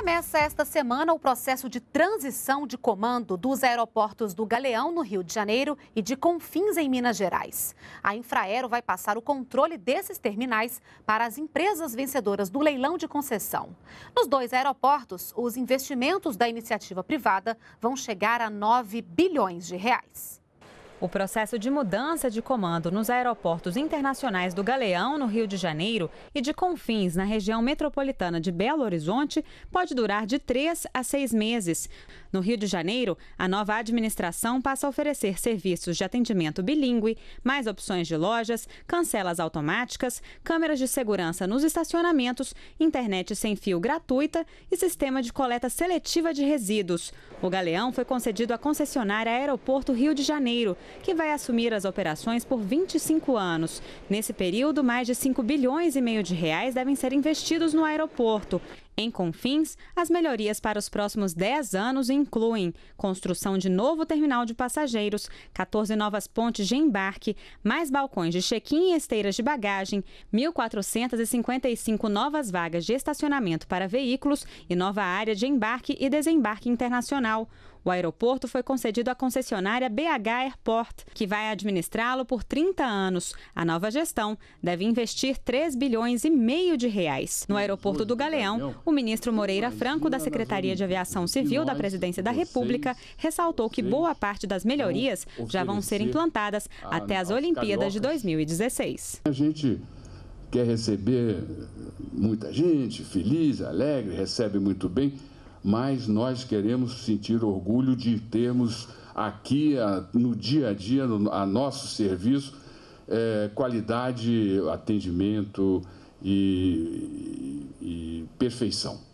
Começa esta semana o processo de transição de comando dos aeroportos do Galeão, no Rio de Janeiro, e de Confins, em Minas Gerais. A Infraero vai passar o controle desses terminais para as empresas vencedoras do leilão de concessão. Nos dois aeroportos, os investimentos da iniciativa privada vão chegar a 9 bilhões de reais. O processo de mudança de comando nos aeroportos internacionais do Galeão, no Rio de Janeiro, e de Confins, na região metropolitana de Belo Horizonte, pode durar de 3 a 6 meses. No Rio de Janeiro, a nova administração passa a oferecer serviços de atendimento bilíngue, mais opções de lojas, cancelas automáticas, câmeras de segurança nos estacionamentos, internet sem fio gratuita e sistema de coleta seletiva de resíduos. O Galeão foi concedido à concessionária Aeroporto Rio de Janeiro, que vai assumir as operações por 25 anos. Nesse período, mais de 5 bilhões e meio de reais devem ser investidos no aeroporto. Em Confins, as melhorias para os próximos 10 anos incluem construção de novo terminal de passageiros, 14 novas pontes de embarque, mais balcões de check-in e esteiras de bagagem, 1.455 novas vagas de estacionamento para veículos e nova área de embarque e desembarque internacional. O aeroporto foi concedido à concessionária BH Airport, que vai administrá-lo por 30 anos. A nova gestão deve investir 3 bilhões e meio de reais. No aeroporto do Galeão, o ministro Moreira Franco, da Secretaria de Aviação Civil da Presidência da República, ressaltou que boa parte das melhorias já vão ser implantadas até as Olimpíadas de 2016. A gente quer receber muita gente, feliz, alegre, recebe muito bem, mas nós queremos sentir orgulho de termos aqui, no dia a dia, a nosso serviço, qualidade, atendimento e perfeição.